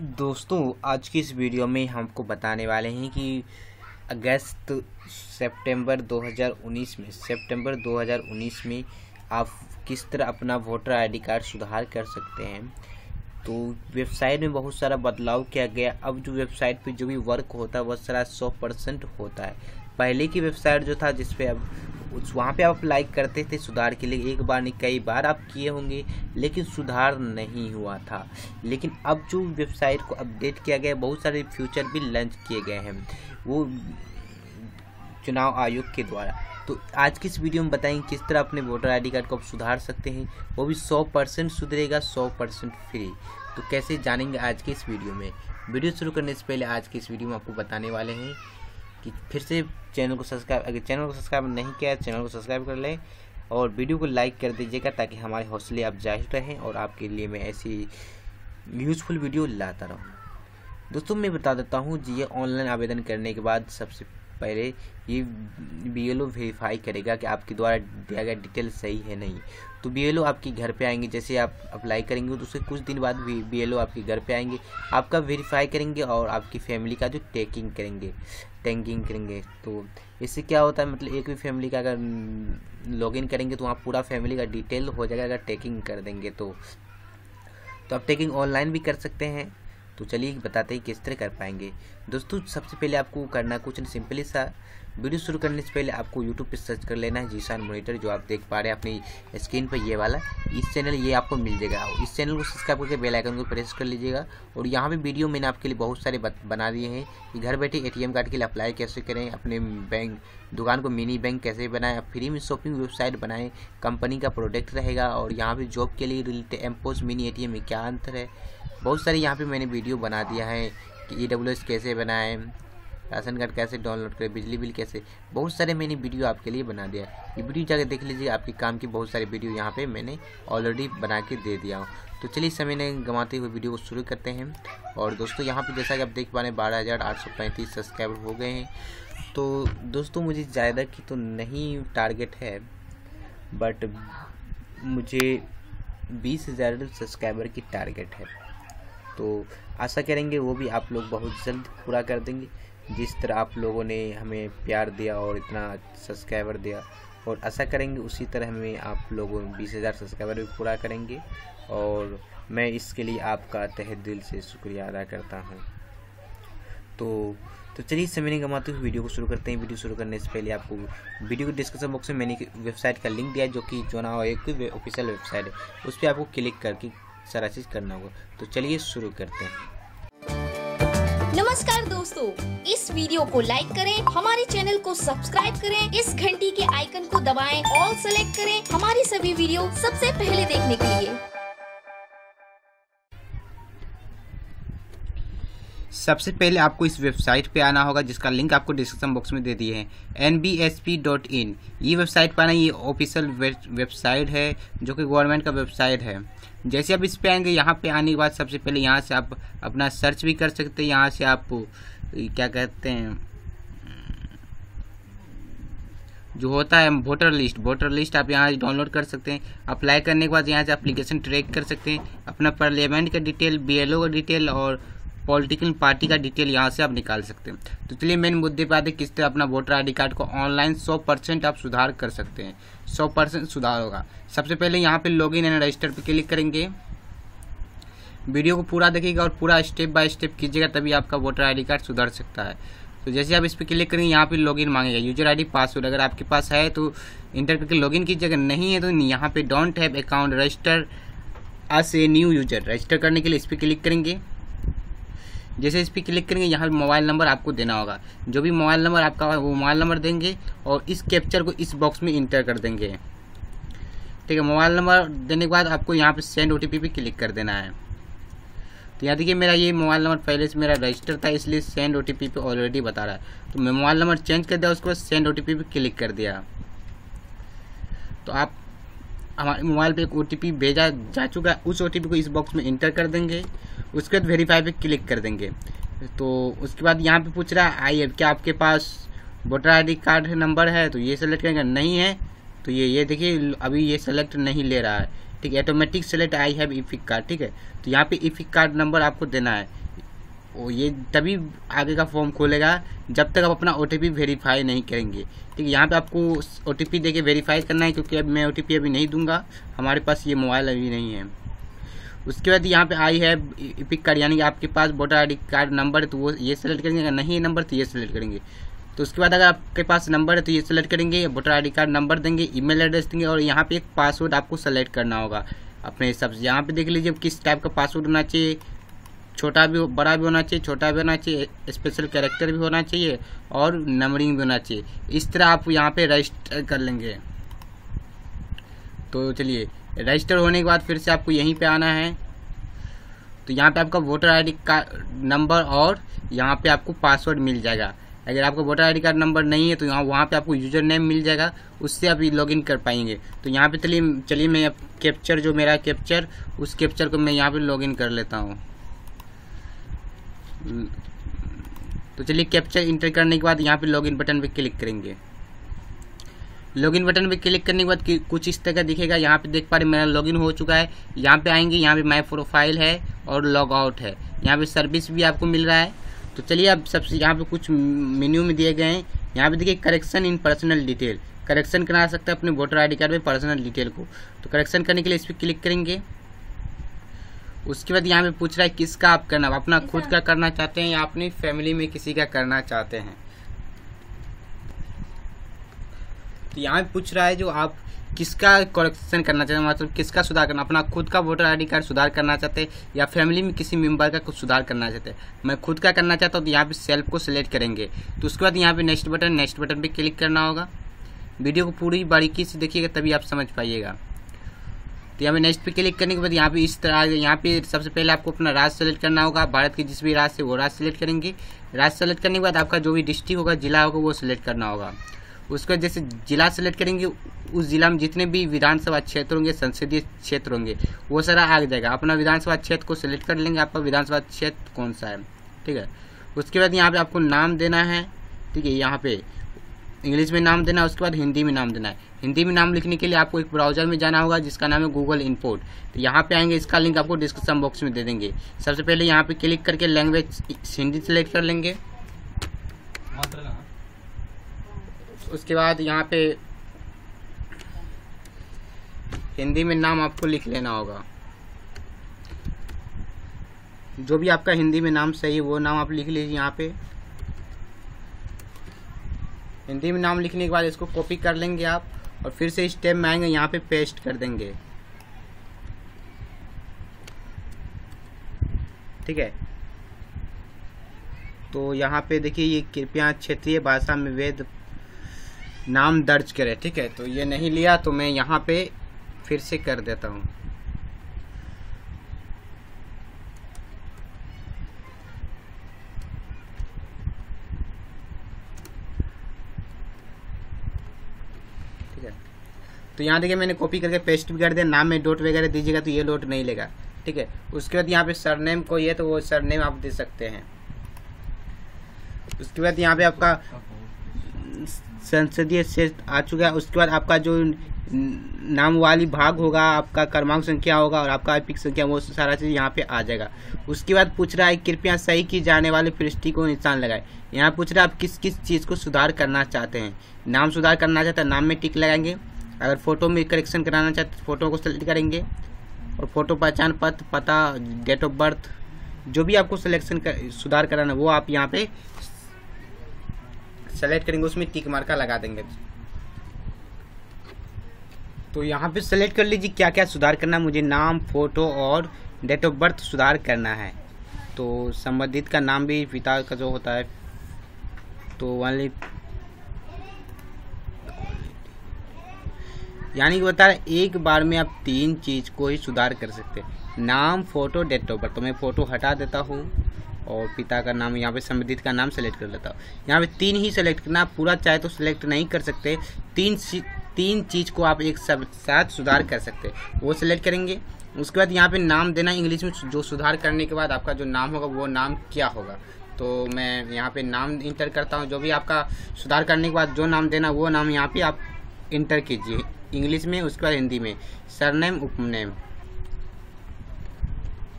दोस्तों आज की इस वीडियो में हमको बताने वाले हैं कि अगस्त सितंबर 2019 में आप किस तरह अपना वोटर आईडी कार्ड सुधार कर सकते हैं। तो वेबसाइट में बहुत सारा बदलाव किया गया। अब जो वेबसाइट पे जो भी वर्क होता है वह सारा 100% होता है। पहले की वेबसाइट जो था जिस पे अब वहाँ पे आप अप्लाई करते थे सुधार के लिए, एक बार नहीं कई बार आप किए होंगे लेकिन सुधार नहीं हुआ था। लेकिन अब जो वेबसाइट को अपडेट किया गया है, बहुत सारे फ्यूचर भी लॉन्च किए गए हैं वो चुनाव आयोग के द्वारा। तो आज की इस वीडियो में बताएंगे किस तरह अपने वोटर आईडी कार्ड को आप सुधार सकते हैं, वो भी 100% सुधरेगा, 100% फ्री। तो कैसे जानेंगे आज के इस वीडियो में। वीडियो शुरू करने से पहले आज के इस वीडियो में आपको बताने वाले हैं कि फिर से चैनल को सब्सक्राइब, अगर चैनल को सब्सक्राइब नहीं किया है चैनल को सब्सक्राइब कर लें और वीडियो को लाइक कर दीजिएगा ताकि हमारे हौसले आप जाहिर रहें और आपके लिए मैं ऐसी यूज़फुल वीडियो लाता रहूँ। दोस्तों मैं बता देता हूँ जी, ये ऑनलाइन आवेदन करने के बाद सबसे पहले ये BLO वेरीफाई करेगा कि आपके द्वारा दिया गया डिटेल सही है नहीं। तो BLO आपके घर पे आएंगे, जैसे आप अप्लाई करेंगे तो उसके कुछ दिन बाद BLO आपके घर पे आएंगे, आपका वेरीफाई करेंगे और आपकी फैमिली का जो टैगिंग करेंगे। तो इससे क्या होता है, मतलब एक भी फैमिली का अगर लॉगिन करेंगे तो वहाँ पूरा फैमिली का डिटेल हो जाएगा अगर टैगिंग कर देंगे तो आप टैगिंग ऑनलाइन भी कर सकते हैं। तो चलिए बताते हैं किस तरह कर पाएंगे। दोस्तों सबसे पहले आपको करना कुछ सिंपली सा, वीडियो शुरू करने से पहले आपको यूट्यूब पे सर्च कर लेना है Zeeshan Monitor, जो आप देख पा रहे हैं अपनी स्क्रीन पर ये वाला इस चैनल, ये आपको मिल जाएगा। इस चैनल को सब्सक्राइब करके बेल आइकन को प्रेस कर लीजिएगा। और यहाँ पे वीडियो मैंने आपके लिए बहुत सारे बना दिए हैं कि घर बैठे ATM कार्ड के लिए अप्लाई कैसे करें, अपने बैंक दुकान को मिनी बैंक कैसे बनाएं, फ्री में शॉपिंग वेबसाइट बनाएँ, कंपनी का प्रोडक्ट रहेगा, और यहाँ पर जॉब के लिए रिलेटेड एम्पोज मिनी ATM में क्या अंतर है, बहुत सारे यहाँ पे मैंने वीडियो बना दिया है कि EWS कैसे बनाएं, राशन कार्ड कैसे डाउनलोड करें, बिजली बिल कैसे, बहुत सारे मैंने वीडियो आपके लिए बना दिया है। ये वीडियो जाकर देख लीजिए, आपके काम की बहुत सारे वीडियो यहाँ पे मैंने ऑलरेडी बना के दे दिया हूँ। तो चलिए समय नहीं गंवाते हुए वीडियो को शुरू करते हैं। और दोस्तों यहाँ पर जैसा कि आप देख पा रहे हैं 12,835 सब्सक्राइबर हो गए हैं। तो दोस्तों मुझे ज़्यादा की तो नहीं टारगेट है, बट मुझे 20,000 सब्सक्राइबर की टारगेट है। तो आशा करेंगे वो भी आप लोग बहुत जल्द पूरा कर देंगे, जिस तरह आप लोगों ने हमें प्यार दिया और इतना सब्सक्राइबर दिया, और आशा करेंगे उसी तरह हमें आप लोगों 20,000 सब्सक्राइबर भी पूरा करेंगे। और मैं इसके लिए आपका तहे दिल से शुक्रिया अदा करता हूँ। तो चलिए समय नहीं गंवाते हुए वीडियो को शुरू करते हैं। वीडियो शुरू करने से पहले आपको वीडियो के डिस्क्रिप्शन बॉक्स में मैंने वेबसाइट का लिंक दिया है, जो कि चुनाव आयोग की ऑफिशियल वेबसाइट है, उस पर आपको क्लिक करके सारा चीज करना होगा। तो चलिए शुरू करते हैं। नमस्कार दोस्तों, इस वीडियो को लाइक करें, हमारे चैनल को सब्सक्राइब करें, इस घंटी के आइकन को दबाएं, ऑल सेलेक्ट करें हमारी सभी वीडियो सबसे पहले देखने के लिए। सबसे पहले आपको इस वेबसाइट पे आना होगा जिसका लिंक आपको डिस्क्रिप्शन बॉक्स में दे दिए हैं, NVSP.in। ये वेबसाइट पर आना, ये ऑफिशियल वेबसाइट है जो कि गवर्नमेंट का वेबसाइट है। जैसे आप इस पे आएंगे, यहाँ पे आने के बाद सबसे पहले यहाँ से आप अपना सर्च भी कर सकते हैं, यहाँ से आप क्या कहते हैं जो होता है वोटर लिस्ट आप यहाँ डाउनलोड कर सकते हैं। अप्लाई करने के बाद यहाँ से एप्लीकेशन ट्रैक कर सकते हैं, अपना पार्लियामेंट का डिटेल, BLO का डिटेल और पॉलिटिकल पार्टी का डिटेल यहाँ से आप निकाल सकते हैं। तो चलिए मेन मुद्दे पर आते हैं, किस तरह अपना वोटर आईडी कार्ड को ऑनलाइन 100% आप सुधार कर सकते हैं। 100% सुधार होगा। सबसे पहले यहाँ पे लॉगिन एंड रजिस्टर पे क्लिक करेंगे। वीडियो को पूरा देखिएगा और पूरा स्टेप बाय स्टेप कीजिएगा, तभी आपका वोटर आईडी कार्ड सुधर सकता है। तो जैसे आप इस पर क्लिक करेंगे, यहाँ पे लॉगिन मांगेगा, यूजर आईडी पासवर्ड, अगर आपके पास है तो इंटर करके लॉगिन कीजिएगा, नहीं है तो यहाँ पे don't have account, register as a new user, register करने के लिए इस पर क्लिक करेंगे। जैसे इस पर क्लिक करेंगे, यहाँ मोबाइल नंबर आपको देना होगा, जो भी मोबाइल नंबर आपका होगा वो मोबाइल नंबर देंगे और इस कैप्चर को इस बॉक्स में इंटर कर देंगे। ठीक है, मोबाइल नंबर देने के बाद आपको यहाँ पे सेंड OTP पे क्लिक कर देना है। तो यहाँ देखिए मेरा ये मोबाइल नंबर पहले से मेरा रजिस्टर था, इसलिए सेंड OTP पे ऑलरेडी बता रहा है, तो मैं मोबाइल नंबर चेंज कर दिया, उसके बाद सेंड OTP पे क्लिक कर दिया। तो आप हमारे मोबाइल पे एक OTP भेजा जा चुका है, उस OTP को इस बॉक्स में इंटर कर देंगे, उसके बाद वेरीफाई पे क्लिक कर देंगे। तो उसके बाद यहाँ पे पूछ रहा है क्या आपके पास वोटर आईडी कार्ड नंबर है, तो ये सेलेक्ट करेंगे, नहीं है तो ये देखिए अभी ये सेलेक्ट नहीं ले रहा है। ठीक है, automatic select I have EPIC card. ठीक है, तो यहाँ पे EPIC कार्ड नंबर आपको देना है, और ये तभी आगे का फॉर्म खोलेगा जब तक आप अपना ओटीपी वेरीफाई नहीं करेंगे। ठीक है, यहाँ पे आपको ओटीपी देके वेरीफाई करना है, क्योंकि अब मैं ओटीपी अभी नहीं दूंगा, हमारे पास ये मोबाइल अभी नहीं है। उसके बाद यहाँ पे आई है ईपिक कार्ड, यानी कि आपके पास voter I D card number है तो वो ये सेलेक्ट करेंगे, अगर नहीं है नंबर तो ये सेलेक्ट करेंगे। तो उसके बाद अगर आपके पास नंबर है तो ये सेलेक्ट करेंगे, voter I D card number देंगे, ईमेल एड्रेस देंगे, और यहाँ पे एक पासवर्ड आपको सेलेक्ट करना होगा अपने हिसाब से। यहाँ पे देख लीजिए किस टाइप का पासवर्ड होना चाहिए, छोटा भी बड़ा भी होना चाहिए, छोटा भी होना चाहिए, स्पेशल कैरेक्टर भी होना चाहिए और नंबरिंग भी होना चाहिए। इस तरह आप यहाँ पे रजिस्टर कर लेंगे। तो चलिए रजिस्टर होने के बाद फिर से आपको यहीं पे आना है। तो यहाँ पे आपका वोटर आईडी कार्ड नंबर और यहाँ पे आपको पासवर्ड मिल जाएगा। अगर आपको वोटर आईडी कार्ड नंबर नहीं है तो यहाँ वहाँ पे आपको यूज़र नेम मिल जाएगा, उससे आप लॉगिन कर पाएंगे। तो यहाँ पे चलिए मैं कैप्चर जो मेरा कैप्चर उस कैप्चर को मैं यहाँ पे लॉगिन कर लेता हूँ। तो चलिए कैप्चर इंटर करने के बाद यहाँ पे लॉगिन बटन पे क्लिक करेंगे। लॉगिन बटन पे क्लिक करने के बाद कुछ इस तरह का दिखेगा। यहाँ पे देख पा रहे हैं मेरा लॉगिन हो चुका है। यहाँ पे आएंगे, यहाँ पे माय प्रोफाइल है और लॉग आउट है, यहाँ पे सर्विस भी आपको मिल रहा है। तो चलिए अब सबसे यहाँ पे कुछ मेन्यू में दिए गए हैं। यहाँ पे देखिए correction in personal detail, correction करा सकते हैं अपने वोटर आई डी कार्ड में पर्सनल डिटेल को। तो करेक्शन करने के लिए इस पर क्लिक करेंगे। उसके बाद यहाँ पे पूछ रहा है किसका आप करना, अपना खुद का करना चाहते हैं या अपनी फैमिली में किसी का करना चाहते हैं। तो यहाँ पे पूछ रहा है जो आप किसका करेक्शन करना चाहते हैं, मतलब किसका सुधार करना, अपना खुद का वोटर आईडी कार्ड सुधार करना चाहते हैं या फैमिली में किसी मेंबर का कुछ सुधार करना चाहते हैं। मैं खुद का करना चाहता हूँ तो यहाँ पे सेल्फ को सिलेक्ट करेंगे। तो उसके बाद यहाँ पे नेक्स्ट बटन पर क्लिक करना होगा। वीडियो को पूरी बारीकी से देखिएगा तभी आप समझ पाइएगा। तो यहाँ पे नेक्स्ट पे क्लिक करने के बाद यहाँ पे इस तरह यहाँ पे सबसे पहले आपको अपना राज्य सेलेक्ट करना होगा। भारत के जिस भी राज्य से वो राज्य सेलेक्ट करेंगे। राज्य सेलेक्ट करने के बाद आपका जो भी डिस्ट्रिक्ट होगा, जिला होगा, वो सेलेक्ट करना होगा। उसके बाद जैसे जिला सेलेक्ट करेंगे उस जिला में जितने भी विधानसभा क्षेत्र होंगे, संसदीय क्षेत्र होंगे, वो सारा आ जाएगा। अपना विधानसभा क्षेत्र को सिलेक्ट कर लेंगे, आपका विधानसभा क्षेत्र कौन सा है। ठीक है, उसके बाद यहाँ पर आपको नाम देना है। ठीक है, यहाँ पर इंग्लिश में नाम देना है, उसके बाद हिंदी में नाम देना है। हिंदी में नाम लिखने के लिए आपको एक ब्राउज़र में जाना होगा जिसका नाम है गूगल इनपुट। तो यहाँ पे आएंगे, इसका लिंक आपको डिस्क्रिप्शन बॉक्स में दे देंगे। सबसे पहले यहाँ पे क्लिक करके लैंग्वेज हिंदी सेलेक्ट कर लेंगे। उसके बाद यहाँ पे हिंदी में नाम आपको लिख लेना होगा, जो भी आपका हिंदी में नाम सही वो नाम आप लिख लीजिए। यहाँ पे हिंदी में नाम लिखने के बाद इसको कॉपी कर लेंगे आप और फिर से इस टैब में आएंगे, यहाँ पे पेस्ट कर देंगे। ठीक है, तो यहाँ पे देखिए ये कृपया क्षेत्रीय भाषा में वेद नाम दर्ज करें। ठीक है, तो ये नहीं लिया तो मैं यहाँ पे फिर से कर देता हूँ। तो यहाँ देखिए मैंने कॉपी करके पेस्ट भी कर दिया। नाम में डॉट वगैरह दीजिएगा तो ये डॉट नहीं लेगा। ठीक है, उसके बाद यहाँ पे सरनेम कोई है तो वो सरनेम आप दे सकते हैं। उसके बाद यहाँ पे आपका संसदीय क्षेत्र आ चुका है। उसके बाद आपका जो नाम वाली भाग होगा, आपका क्रमांक संख्या होगा और आपका आईपी संख्या, वो सारा चीज़ यहाँ पे आ जाएगा। उसके बाद पूछ रहा है कृपया सही की जाने वाले पृष्टि को निशान लगाएं। यहाँ पूछ रहा है आप किस किस चीज़ को सुधार करना चाहते हैं। नाम सुधार करना चाहते हैं, नाम में टिक लगाएंगे। अगर फ़ोटो में करेक्शन कराना चाहते हैं फ़ोटो को सेलेक्ट करेंगे, और फ़ोटो पहचान पत्र, पता, डेट ऑफ बर्थ, जो भी आपको सिलेक्शन सुधार कराना वो आप यहाँ पे सेलेक्ट करेंगे, उसमें टिक मार्का लगा देंगे। तो यहाँ पे सेलेक्ट कर लीजिए क्या क्या सुधार करना है। मुझे नाम, फ़ोटो और डेट ऑफ बर्थ सुधार करना है। तो संबंधित का नाम भी पिता का जो होता है, तो वाली यानी कि बता रहा है एक बार में आप 3 चीज़ को ही सुधार कर सकते हैं, नाम, फ़ोटो, डेट ऑफ बर्थ। तो मैं फ़ोटो हटा देता हूँ और पिता का नाम, यहाँ पे संबंधित का नाम सेलेक्ट कर लेता हूँ। यहाँ पे 3 ही सेलेक्ट करना, पूरा चाहे तो सेलेक्ट नहीं कर सकते। 3 चीज़ को आप एक साथ सुधार कर सकते हैं, वो सेलेक्ट करेंगे। उसके बाद यहाँ पर नाम देना इंग्लिश में, जो सुधार करने के बाद आपका जो नाम होगा वो नाम क्या होगा। तो मैं यहाँ पर नाम इंटर करता हूँ, जो भी आपका सुधार करने के बाद जो नाम देना वो नाम यहाँ पर आप इंटर कीजिए इंग्लिश में। उसके बाद हिंदी में सरनेम, उपनेम।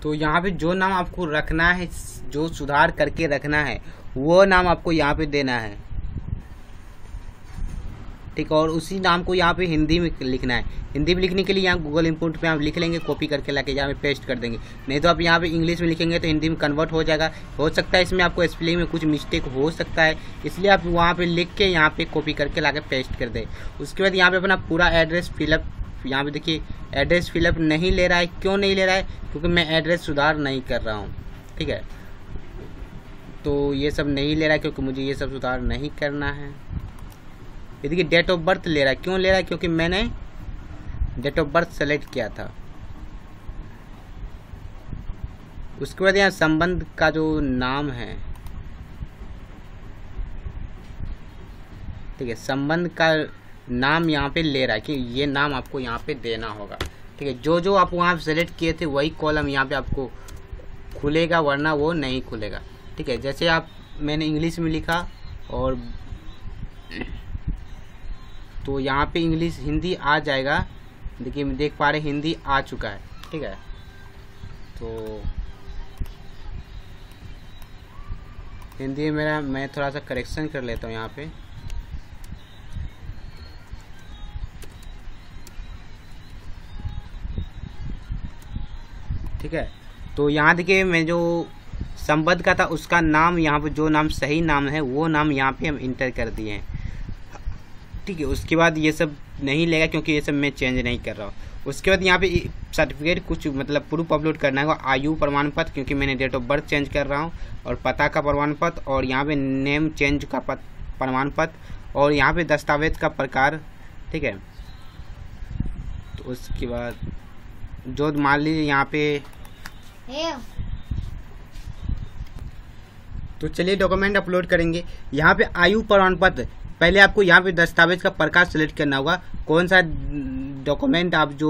तो यहाँ पे जो नाम आपको रखना है, जो सुधार करके रखना है, वो नाम आपको यहाँ पे देना है, ठीक। और उसी नाम को यहाँ पे हिंदी में लिखना है। हिंदी में लिखने के लिए यहाँ गूगल इनपुट पे आप लिख लेंगे, कॉपी करके लाके यहाँ पे पेस्ट कर देंगे। नहीं तो आप यहाँ पे इंग्लिश में लिखेंगे तो हिंदी में कन्वर्ट हो जाएगा। हो सकता है इसमें आपको स्पेलिंग में कुछ मिस्टेक हो सकता है, इसलिए आप वहाँ पे लिख के यहाँ पे कॉपी करके लाके पेस्ट कर दें। उसके बाद यहाँ पे अपना पूरा एड्रेस फिलअप, यहाँ पे देखिए एड्रेस फिलअप नहीं ले रहा है। क्यों नहीं ले रहा है? क्योंकि मैं एड्रेस सुधार नहीं कर रहा हूँ, ठीक है। तो ये सब नहीं ले रहा है क्योंकि मुझे ये सब सुधार नहीं करना है। ये देखिए डेट ऑफ बर्थ ले रहा है। क्यों ले रहा है? क्योंकि मैंने डेट ऑफ बर्थ सेलेक्ट किया था। उसके बाद यहाँ संबंध का जो नाम है, ठीक है, संबंध का नाम यहाँ पे ले रहा है कि ये नाम आपको यहाँ पे देना होगा, ठीक है। जो जो आप वहाँ सेलेक्ट किए थे वही कॉलम यहाँ पे आपको खुलेगा, वरना वो नहीं खुलेगा, ठीक है। जैसे आप मैंने इंग्लिश में लिखा और तो यहाँ पे इंग्लिश हिंदी आ जाएगा। देखिए देख पा रहे हिंदी आ चुका है, ठीक है। तो हिंदी मेरा मैं थोड़ा सा करेक्शन कर लेता हूँ यहाँ पे। ठीक है, तो यहाँ देखिए मैं जो संबंध का था उसका नाम यहाँ पे, जो नाम सही नाम है वो नाम यहाँ पे हम इंटर कर दिए हैं, ठीक है। उसके बाद ये सब नहीं लेगा क्योंकि ये सब मैं चेंज नहीं कर रहा हूँ। उसके बाद यहाँ पे सर्टिफिकेट कुछ मतलब प्रूफ अपलोड करना होगा। आयु प्रमाण पत्र, क्योंकि मैंने डेट ऑफ बर्थ चेंज कर रहा हूँ, और पता का प्रमाण पत्र, और यहाँ पे नेम चेंज का प्रमाण पत्र, और यहाँ पे दस्तावेज का प्रकार, ठीक है। तो उसके बाद जो मान लीजिए यहाँ पे, तो चलिए डॉक्यूमेंट अपलोड करेंगे। यहाँ पे आयु प्रमाण पत्र, पहले आपको यहाँ पे दस्तावेज का प्रकार सेलेक्ट करना होगा। कौन सा डॉक्यूमेंट आप जो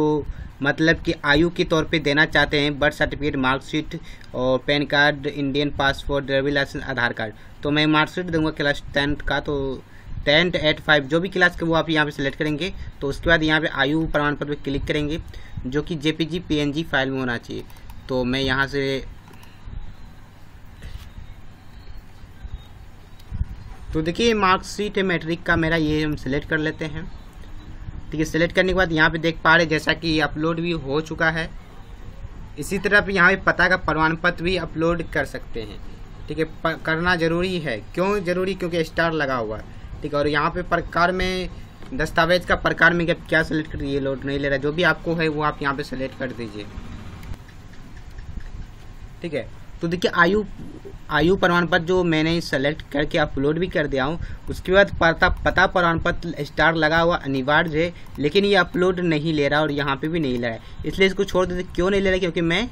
मतलब कि आयु के तौर पे देना चाहते हैं, बर्थ सर्टिफिकेट, मार्कशीट और PAN card, Indian passport, driving licence, Aadhaar card. तो मैं मार्कशीट दूंगा क्लास 10th का, तो 10 से 5 जो भी क्लास के वो आप यहाँ पे सेलेक्ट करेंगे। तो उसके बाद यहाँ पे आयु प्रमाण पत्र पे क्लिक करेंगे, जो कि जेपीजी पीएनजी फाइल में होना चाहिए। तो मैं यहाँ से तो देखिए मार्कशीट मैट्रिक का मेरा ये हम सिलेक्ट कर लेते हैं, ठीक है। सिलेक्ट करने के बाद यहाँ पे देख पा रहे जैसा कि अपलोड भी हो चुका है। इसी तरह आप यहाँ पे पता का प्रमाण पत्र भी अपलोड कर सकते हैं, ठीक है। करना ज़रूरी है। क्यों ज़रूरी? क्योंकि स्टार लगा हुआ है, ठीक है। और यहाँ पे प्रकार में दस्तावेज का प्रकार में क्या सेलेक्ट कर, ये लोड नहीं ले रहा, जो भी आपको है वो आप यहाँ पे सेलेक्ट कर दीजिए, ठीक है। तो देखिए आयु प्रमाण पत्र जो मैंने सेलेक्ट करके अपलोड भी कर दिया हूँ। उसके बाद पता प्रमाण पत्र स्टार लगा हुआ अनिवार्य है, लेकिन ये अपलोड नहीं ले रहा और यहाँ पे भी नहीं ले रहा है, इसलिए इसको छोड़ देते। क्यों नहीं ले रहा? क्योंकि मैं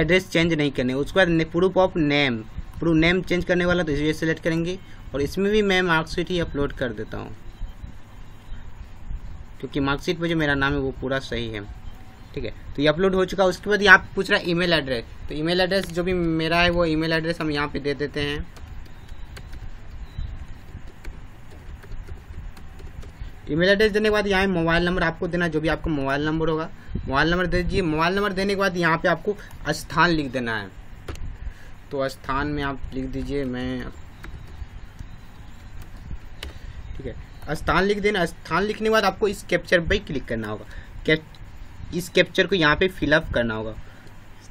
एड्रेस चेंज नहीं करने। उसके बाद proof of name, proof name change करने वाला, तो इसलिए सेलेक्ट करेंगे। और इसमें भी मैं मार्कशीट ही अपलोड कर देता हूँ, क्योंकि मार्कशीट पर जो मेरा नाम है वो पूरा सही है, ठीक है। तो ये अपलोड हो चुका है। उसके बाद यहाँ पे पूछ रहा है ईमेल एड्रेस, तो ईमेल एड्रेस जो भी मेरा है वो ईमेल एड्रेस हम यहाँ पे दे देते हैं। ईमेल एड्रेस देने के बाद यहाँ मोबाइल नंबर आपको देना, जो भी आपका मोबाइल नंबर होगा मोबाइल नंबर दे दीजिए। मोबाइल नंबर देने के बाद यहाँ पे आपको स्थान लिख देना है, तो स्थान में आप लिख दीजिए मैं, ठीक है, स्थान लिख देना। स्थान लिखने के बाद आपको इस कैप्चर पर क्लिक करना होगा, इस कैप्चर को यहाँ पे फिलअप करना होगा।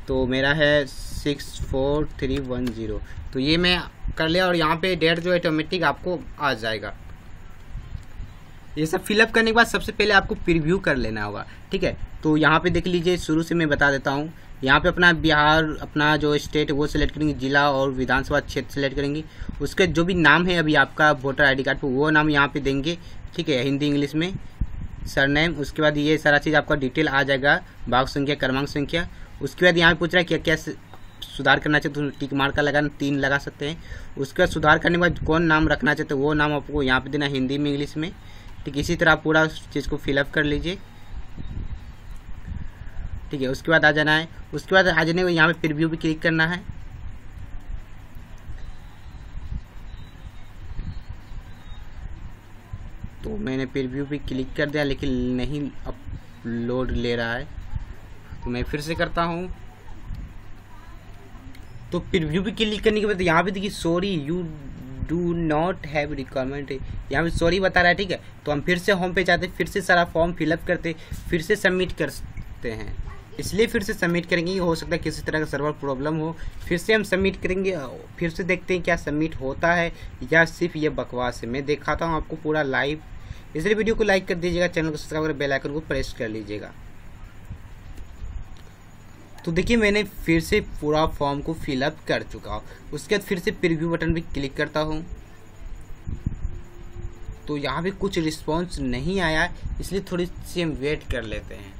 तो मेरा है 64310, तो ये मैं कर लिया। और यहाँ पे डेट जो ऑटोमेटिक आपको आ जाएगा। ये सब फिलअप करने के बाद सबसे पहले आपको प्रीव्यू कर लेना होगा, ठीक है। तो यहाँ पे देख लीजिए, शुरू से मैं बता देता हूँ। यहाँ पे अपना बिहार, अपना जो स्टेट वो सेलेक्ट करेंगे, जिला और विधानसभा क्षेत्र सेलेक्ट करेंगे। उसके जो भी नाम है अभी आपका वोटर आई डी कार्ड पर, वो नाम यहाँ पे देंगे, ठीक है, हिंदी इंग्लिश में, सरनेम। उसके बाद ये सारा चीज़ आपका डिटेल आ जाएगा, भाग संख्या, क्रमांक संख्या। उसके बाद यहाँ पे पूछ रहा है क्या क्या सुधार करना चाहिए, तो टिक मार्क का लगाना 3 लगा सकते हैं। उसके बाद सुधार करने के बाद कौन नाम रखना चाहते तो वो नाम आपको यहाँ पे देना, हिंदी में, इंग्लिश में, ठीक। इसी तरह आप पूरा चीज़ को फिलअप कर लीजिए, ठीक है। उसके बाद आ जाना है, उसके बाद आ जाने को यहाँ पर प्रीव्यू भी क्लिक करना है। तो मैंने प्रीव्यू भी क्लिक कर दिया, लेकिन नहीं अपलोड ले रहा है, तो मैं फिर से करता हूँ। तो प्रीव्यू पे क्लिक करने के बाद यहाँ पे देखिए sorry you do not have requirement, यहाँ पे सॉरी बता रहा है। ठीक है, तो हम फिर से होम पे जाते, फिर से सारा फॉर्म फिलअप करते, फिर से सबमिट करते हैं। इसलिए फिर से सबमिट करेंगे, हो सकता है किसी तरह का सर्वर प्रॉब्लम हो। फिर से हम सबमिट करेंगे, फिर से देखते हैं क्या सबमिट होता है या सिर्फ ये बकवास है। मैं दिखाता हूँ आपको पूरा लाइव, इसलिए वीडियो को लाइक कर दीजिएगा, चैनल को सब्सक्राइब कर बेल आइकन को प्रेस कर लीजिएगा। तो देखिए मैंने फिर से पूरा फॉर्म को फिलअप कर चुका हूँ। उसके बाद फिर से प्रीव्यू बटन पे क्लिक करता हूँ, तो यहाँ पे कुछ रिस्पॉन्स नहीं आया, इसलिए थोड़ी सी हम वेट कर लेते हैं।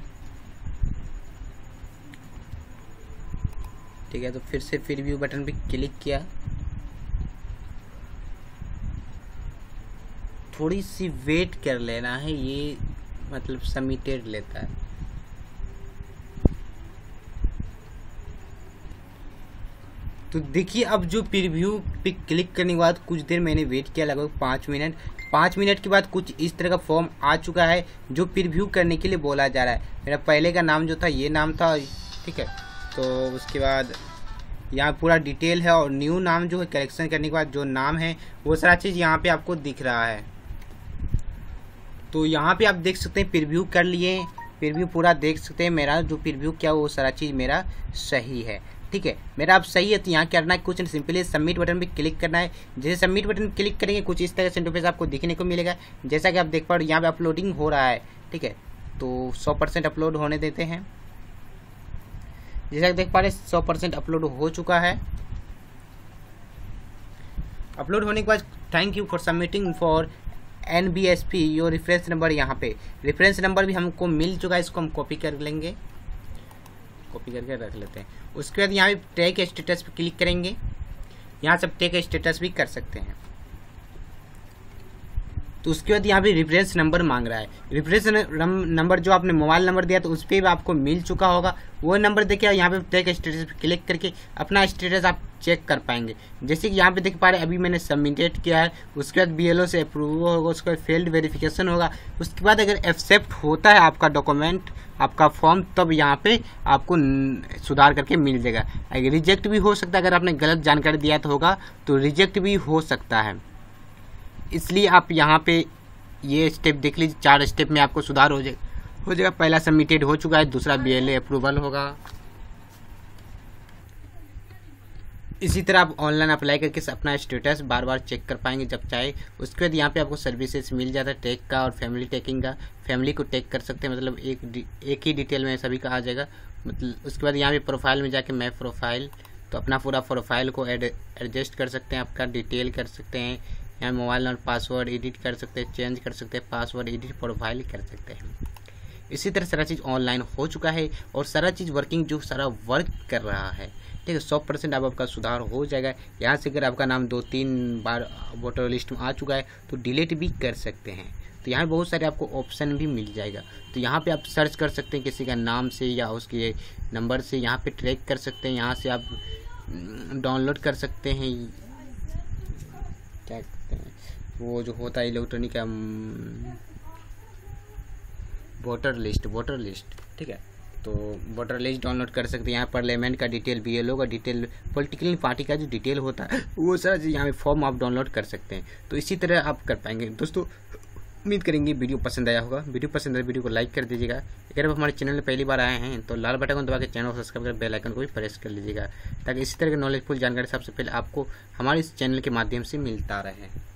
ठीक है, तो फिर से प्रीव्यू बटन पे क्लिक किया, थोड़ी सी वेट कर लेना है, ये मतलब सबमिटेड लेता है। तो देखिए अब जो प्रीव्यू पे क्लिक करने के बाद कुछ देर मैंने वेट किया, लगभग 5 मिनट। 5 मिनट के बाद कुछ इस तरह का फॉर्म आ चुका है जो प्रीव्यू करने के लिए बोला जा रहा है। मेरा पहले का नाम जो था ये नाम था, ठीक है। तो उसके बाद यहाँ पूरा डिटेल है और न्यू नाम जो है करेक्शन करने के बाद जो नाम है वो सारा चीज़ यहाँ पे आपको दिख रहा है। तो यहाँ पे आप देख सकते हैं प्रीव्यू कर लिए, प्रीव्यू पूरा देख सकते हैं। मेरा जो प्रीव्यू किया वो सारा चीज़ मेरा सही है। ठीक है, मेरा अब सही है। तो यहाँ करना है कुछ सिंपली सबमिट बटन पे क्लिक करना है। जैसे सबमिट बटन क्लिक करेंगे कुछ इस तरह से इंटरफेस आपको दिखने को मिलेगा, जैसा कि आप देख पा रहे हो यहाँ पे अपलोडिंग हो रहा है। ठीक है, तो 100% अपलोड होने देते हैं। जैसा कि देख पा रहे 100% अपलोड हो चुका है। अपलोड होने के बाद thank you for submitting for NVSP your reference number, यहाँ पे रेफरेंस नंबर भी हमको मिल चुका है, इसको हम कॉपी कर लेंगे, कॉपी करके रख लेते हैं। उसके बाद यहाँ पे टैग स्टेटस पे क्लिक करेंगे, यहाँ सब टैग स्टेटस भी कर सकते हैं। तो उसके बाद यहाँ पे रेफरेंस नंबर मांग रहा है। रेफरेंस नंबर जो आपने मोबाइल नंबर दिया तो उस पर भी आपको मिल चुका होगा वो नंबर। देखिए यहाँ पे टैग स्टेटस पे क्लिक करके अपना स्टेटस आप चेक कर पाएंगे। जैसे कि यहाँ पे देख पा रहे अभी मैंने सबमिटेड किया है, उसके बाद BLO से अप्रूव होगा, उसके बाद फील्ड वेरिफिकेशन होगा, उसके बाद अगर एक्सेप्ट होता है आपका डॉक्यूमेंट आपका फॉर्म तब यहाँ पे आपको सुधार करके मिल जाएगा। अगर रिजेक्ट भी हो सकता है, अगर आपने गलत जानकारी दिया तो होगा तो रिजेक्ट भी हो सकता है, इसलिए आप यहाँ पे ये स्टेप देख लीजिए। 4 स्टेप में आपको सुधार हो जाएगा। पहला सबमिटेड हो चुका है, दूसरा BLA अप्रूवल होगा। इसी तरह आप ऑनलाइन अप्लाई करके अपना स्टेटस बार बार चेक कर पाएंगे जब चाहे। उसके बाद यहाँ पे आपको सर्विसेज मिल जाता है टैग का और फैमिली टैगिंग का। फैमिली को टैग कर सकते हैं, मतलब एक ही डिटेल में सभी का आ जाएगा। मतलब उसके बाद यहाँ पे प्रोफाइल में जाके मैं प्रोफाइल तो अपना पूरा प्रोफाइल को एडजस्ट कर सकते हैं, आपका डिटेल कर सकते हैं, यहाँ मोबाइल नंबर पासवर्ड एडिट कर सकते हैं, चेंज कर सकते हैं, पासवर्ड एडिट प्रोफाइल कर सकते हैं। इसी तरह सारा चीज़ ऑनलाइन हो चुका है और सारा चीज़ वर्किंग जो सारा वर्क कर रहा है। ठीक है, 100% अब आपका सुधार हो जाएगा। यहाँ से अगर आपका नाम 2-3 बार वोटर लिस्ट में आ चुका है तो डिलीट भी कर सकते हैं। तो यहाँ बहुत सारे आपको ऑप्शन भी मिल जाएगा। तो यहाँ पे आप सर्च कर सकते हैं किसी का नाम से या उसके नंबर से, यहाँ पे ट्रैक कर सकते हैं, यहाँ से आप डाउनलोड कर सकते हैं, क्या कहते हैं वो जो होता है इलेक्ट्रॉनिक वोटर लिस्ट। ठीक है, तो वोटर लिस्ट डाउनलोड कर सकते हैं। यहाँ पार्लियामेंट का डिटेल, BLO का डिटेल, पॉलिटिकल पार्टी का जो डिटेल होता है वो सारा यहाँ पे फॉर्म आप डाउनलोड कर सकते हैं। तो इसी तरह आप कर पाएंगे। दोस्तों उम्मीद करेंगे वीडियो पसंद आया होगा। वीडियो पसंद आए वीडियो को लाइक कर दीजिएगा। अगर आप हमारे चैनल में पहली बार आए हैं तो लाल बटन को दबा के चैनल को सब्सक्राइब कर बेल आइकन को भी प्रेस कर लीजिएगा ताकि इसी तरह की नॉलेजफुल जानकारी सबसे पहले आपको हमारे इस चैनल के माध्यम से मिलता रहे।